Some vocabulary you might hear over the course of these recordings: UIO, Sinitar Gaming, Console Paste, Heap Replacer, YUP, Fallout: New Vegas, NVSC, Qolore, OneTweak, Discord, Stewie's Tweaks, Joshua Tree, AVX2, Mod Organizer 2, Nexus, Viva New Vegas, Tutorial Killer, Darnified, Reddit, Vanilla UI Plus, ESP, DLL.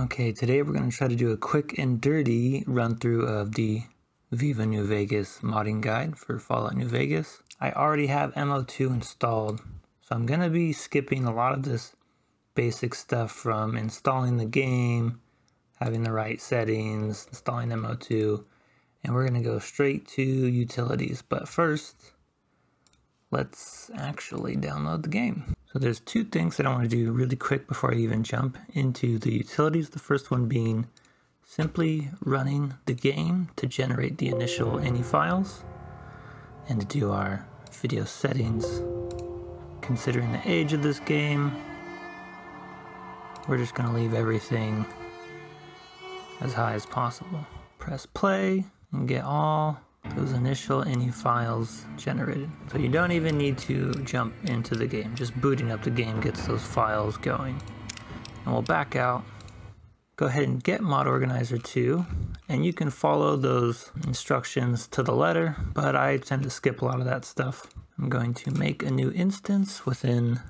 Okay, today we're going to try to do a quick and dirty run through of the Viva New Vegas modding guide for Fallout New Vegas. I already have MO2 installed, so I'm going to be skipping a lot of this basic stuff from installing the game, having the right settings, installing MO2, and we're going to go straight to utilities. But first, let's actually download the game. So there's two things that I want to do really quick before I even jump into the utilities. The first one being simply running the game to generate the initial .ini files and to do our video settings. Considering the age of this game, we're just going to leave everything as high as possible. Press play and get all those initial .ini files generated. So you don't even need to jump into the game, just booting up the game gets those files going. And we'll back out, go ahead and get Mod Organizer 2, and you can follow those instructions to the letter, but I tend to skip a lot of that stuff. I'm going to make a new instance within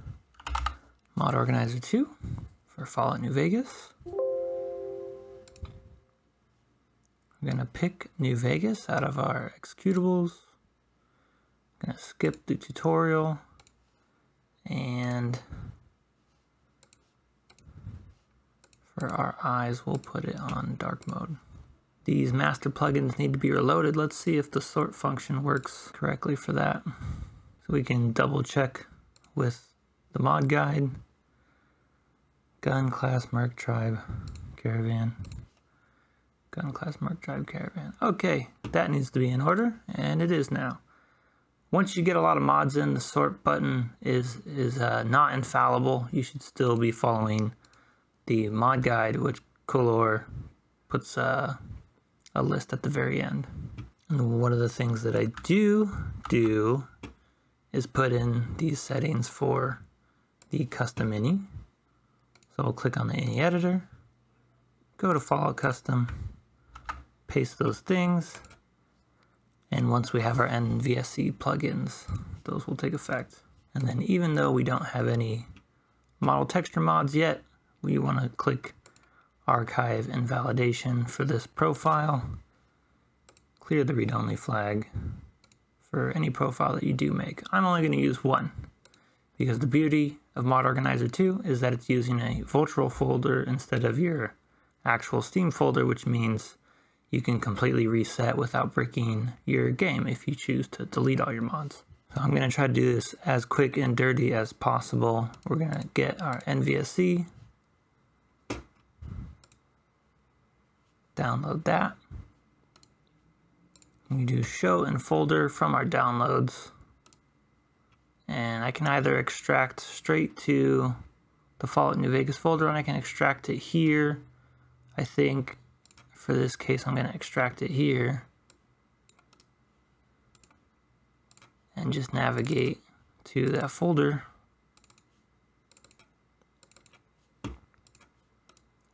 Mod Organizer 2 for Fallout New Vegas. I'm going to pick New Vegas out of our executables. I'm going to skip the tutorial and for our eyes we'll put it on dark mode. These master plugins need to be reloaded. Let's see if the sort function works correctly for that. So we can double check with the mod guide. Gun class merc tribe caravan. Gun class mark drive caravan. Okay, that needs to be in order, and it is now. Once you get a lot of mods in, the sort button is not infallible. You should still be following the mod guide, which Qolore puts a list at the very end. And one of the things that I do is put in these settings for the custom .ini. So we'll click on the .ini editor, go to Fallout Custom, paste those things, and once we have our NVSC plugins, those will take effect. And then even though we don't have any model texture mods yet, we want to click archive and validation for this profile, clear the read-only flag for any profile that you do make. I'm only going to use one because the beauty of Mod Organizer 2 is that it's using a virtual folder instead of your actual Steam folder, which means you can completely reset without breaking your game if you choose to delete all your mods. So I'm going to try to do this as quick and dirty as possible. We're going to get our NVSC, download that. We do show in folder from our downloads, and I can either extract straight to the Fallout New Vegas folder, and I can extract it here. I think for this case, I'm going to extract it here and just navigate to that folder,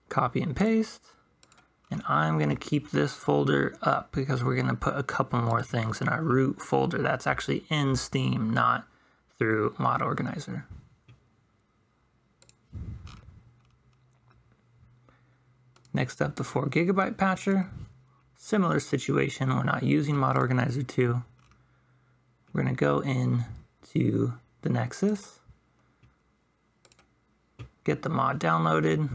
copy and paste, and I'm going to keep this folder up because we're going to put a couple more things in our root folder that's actually in Steam, not through Mod Organizer. Next up, the 4GB patcher. Similar situation, we're not using Mod Organizer 2. We're going to go in to the Nexus, get the mod downloaded.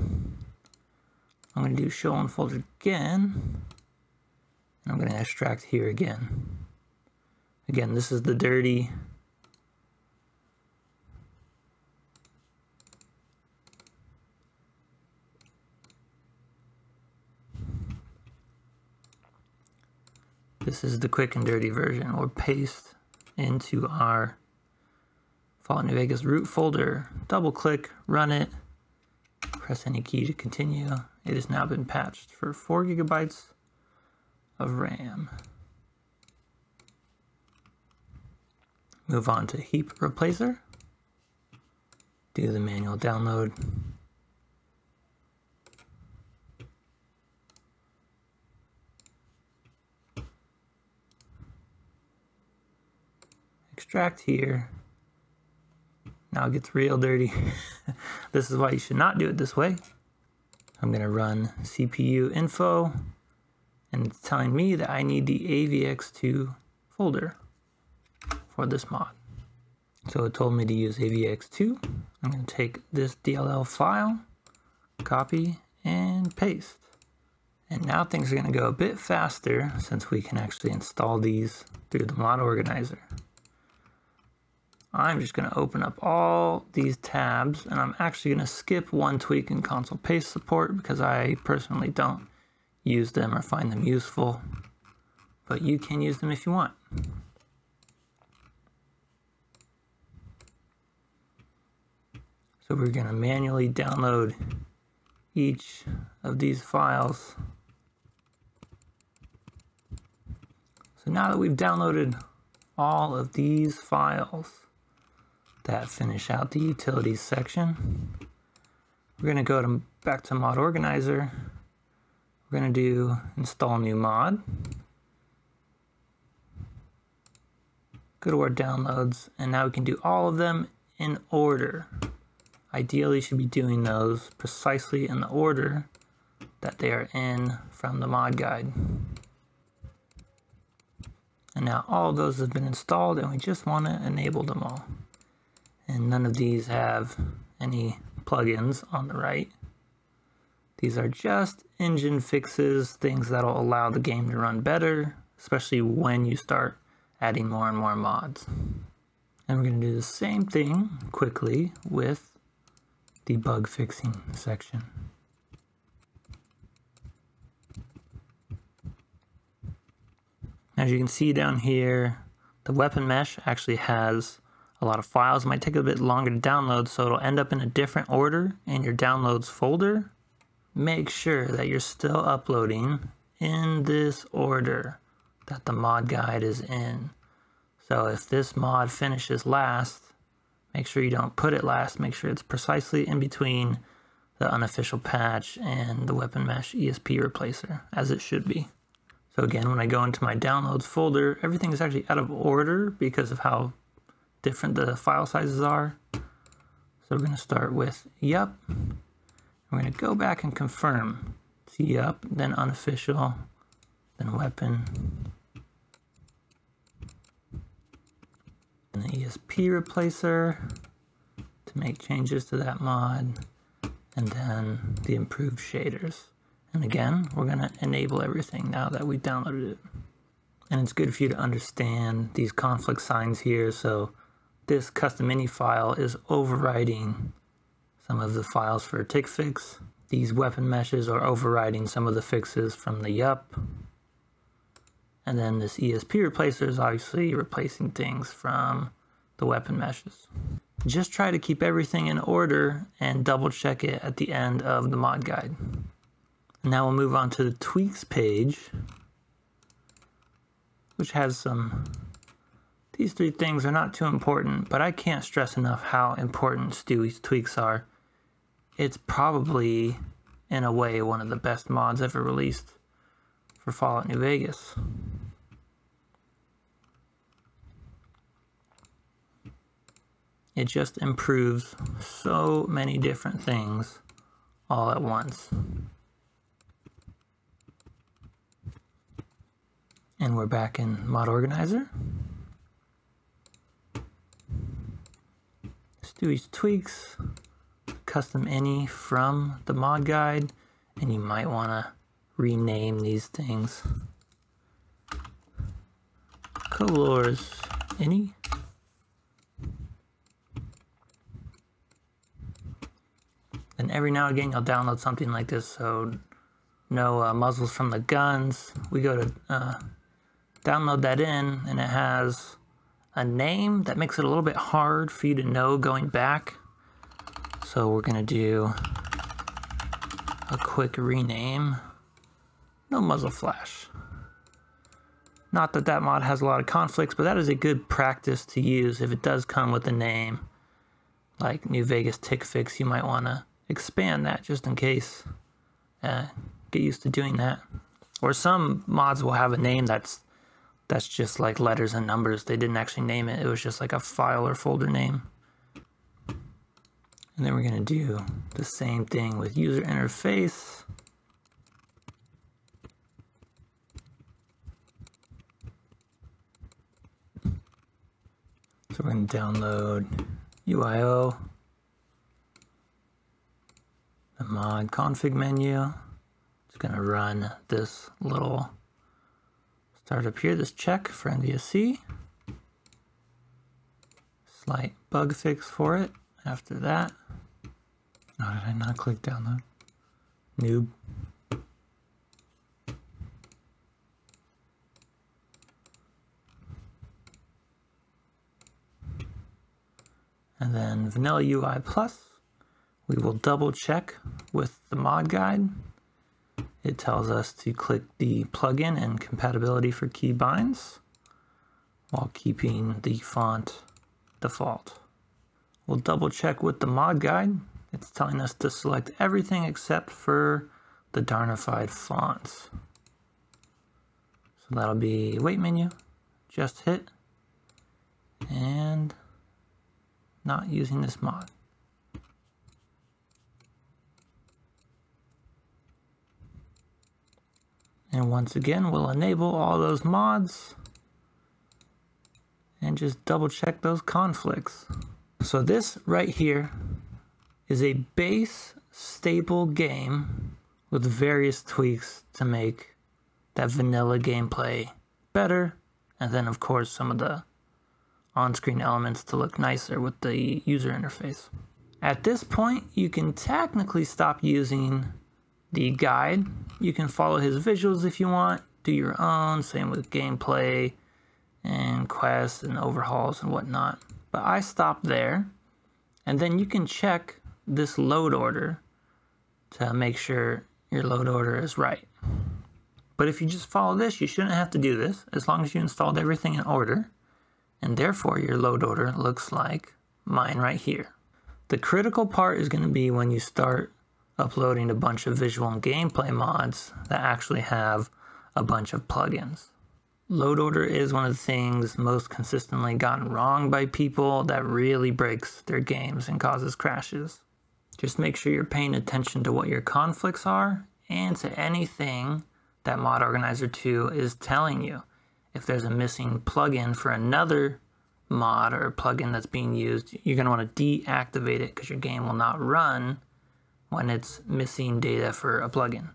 I'm going to do show in folder again, and I'm going to extract here again. Again, this is the dirty. This is the quick and dirty version. We'll paste into our Fallout New Vegas root folder, double click, run it, press any key to continue. It has now been patched for 4GB of RAM. Move on to Heap Replacer, do the manual download. Extract here. Now it gets real dirty. This is why you should not do it this way. I'm going to run CPU info, and it's telling me that I need the AVX2 folder for this mod. So it told me to use AVX2. I'm going to take this DLL file, copy and paste. And now things are going to go a bit faster since we can actually install these through the mod organizer. I'm just going to open up all these tabs, and I'm actually going to skip OneTweak and Console Paste support because I personally don't use them or find them useful, but you can use them if you want. So we're going to manually download each of these files. So now that we've downloaded all of these files that finish out the utilities section, we're going to go back to Mod Organizer. We're going to do install new mod, go to our downloads, and now we can do all of them in order. Ideally, you should be doing those precisely in the order that they are in from the mod guide. And now all of those have been installed, and we just want to enable them all. And none of these have any plugins on the right. These are just engine fixes, things that'll allow the game to run better, especially when you start adding more and more mods. And we're going to do the same thing quickly with the bug fixing section. As you can see down here, the weapon mesh actually has a lot of files. It might take a bit longer to download, so it'll end up in a different order in your downloads folder. Make sure that you're still uploading in this order that the mod guide is in. So if this mod finishes last, make sure you don't put it last. Make sure it's precisely in between the unofficial patch and the weapon mesh ESP replacer, as it should be. So again, when I go into my downloads folder, everything is actually out of order because of how different the file sizes are. So we're going to start with YUP. We're going to go back and confirm. It's YUP, then unofficial, then weapon, and the ESP replacer to make changes to that mod, and then the improved shaders. And again, we're going to enable everything now that we downloaded it. And it's good for you to understand these conflict signs here. So this custom ini file is overriding some of the files for tick fix. These weapon meshes are overriding some of the fixes from the YUP. And then this ESP replacer is obviously replacing things from the weapon meshes. Just try to keep everything in order and double check it at the end of the mod guide. Now we'll move on to the tweaks page, which has some, these three things are not too important, but I can't stress enough how important Stewie's Tweaks are. It's probably, in a way, one of the best mods ever released for Fallout New Vegas. It just improves so many different things all at once. And we're back in Mod Organizer. Stewie's Tweaks, custom ini from the mod guide, and you might want to rename these things. Qolore's ini. And every now and again you'll download something like this, so no muzzles from the guns. We go to download that in, and it has a name that makes it a little bit hard for you to know going back. So we're going to do a quick rename. No muzzle flash. Not that that mod has a lot of conflicts, but that is a good practice to use. If it does come with a name like New Vegas tick fix, you might want to expand that just in case. Get used to doing that. Or some mods will have a name that's just like letters and numbers. They didn't actually name it. It was just like a file or folder name. And then we're going to do the same thing with user interface. So we're going to download UIO, the mod config menu. It's going to run this little start up here, this check for NVSC. Slight bug fix for it after that. Oh, did I not click download? Noob. And then Vanilla UI Plus, we will double check with the mod guide. It tells us to click the plugin and compatibility for key binds while keeping the font default. We'll double check with the mod guide. It's telling us to select everything except for the Darnified fonts. So that'll be wait menu, just hit, and not using this mod. And once again, we'll enable all those mods and just double check those conflicts. So this right here is a base staple game with various tweaks to make that vanilla gameplay better. And then of course some of the on-screen elements to look nicer with the user interface. At this point, you can technically stop using the guide. You can follow his visuals if you want, do your own, same with gameplay and quests and overhauls and whatnot. But I stopped there, and then you can check this load order to make sure your load order is right. But if you just follow this, you shouldn't have to do this as long as you installed everything in order, and therefore your load order looks like mine right here. The critical part is going to be when you start uploading a bunch of visual and gameplay mods that actually have a bunch of plugins. Load order is one of the things most consistently gotten wrong by people that really breaks their games and causes crashes. Just make sure you're paying attention to what your conflicts are and to anything that Mod Organizer 2 is telling you. If there's a missing plugin for another mod or plugin that's being used, you're going to want to deactivate it because your game will not run when it's missing data for a plugin.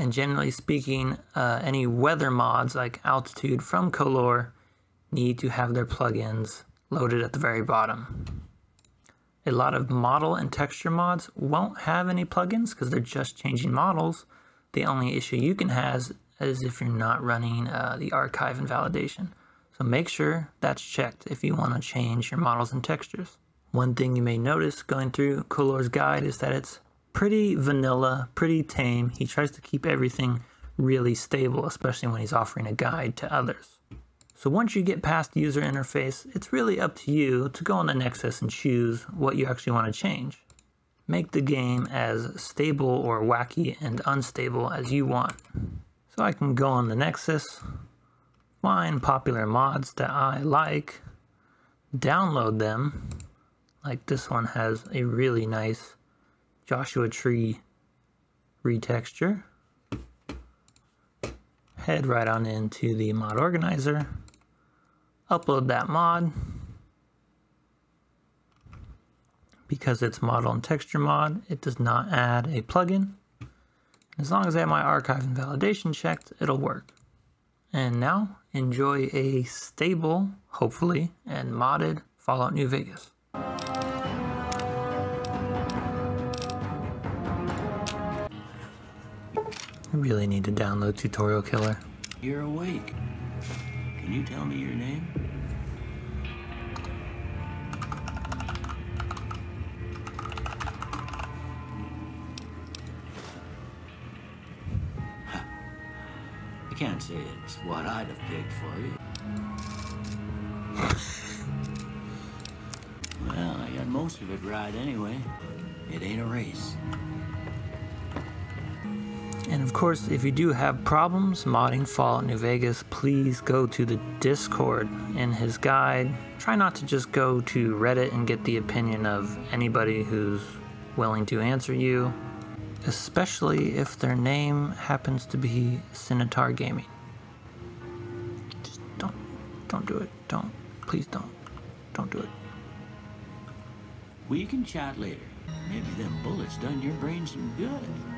And generally speaking, any weather mods like Altitude from Qolore need to have their plugins loaded at the very bottom. A lot of model and texture mods won't have any plugins because they're just changing models. The only issue you can have is if you're not running the archive and validation. So make sure that's checked if you want to change your models and textures. One thing you may notice going through Qolore's guide is that it's pretty vanilla, pretty tame. He tries to keep everything really stable, especially when he's offering a guide to others. So once you get past the user interface, it's really up to you to go on the Nexus and choose what you actually want to change. Make the game as stable or wacky and unstable as you want. So I can go on the Nexus, find popular mods that I like, download them. Like this one has a really nice Joshua Tree retexture. Head right on into the mod organizer, upload that mod. Because it's model and texture mod, it does not add a plugin. As long as I have my archive and validation checked, it'll work. And now enjoy a stable, hopefully, and modded Fallout New Vegas. I really need to download Tutorial Killer. You're awake. Can you tell me your name? I can't say it's what I'd have picked for you. Well, I got most of it right anyway. It ain't a race. And of course, if you do have problems modding Fallout New Vegas, please go to the Discord in his guide. Try not to just go to Reddit and get the opinion of anybody who's willing to answer you, especially if their name happens to be Sinitar Gaming. Just don't do it. Don't. Please don't. Don't do it. We can chat later. Maybe them bullets done your brain some good.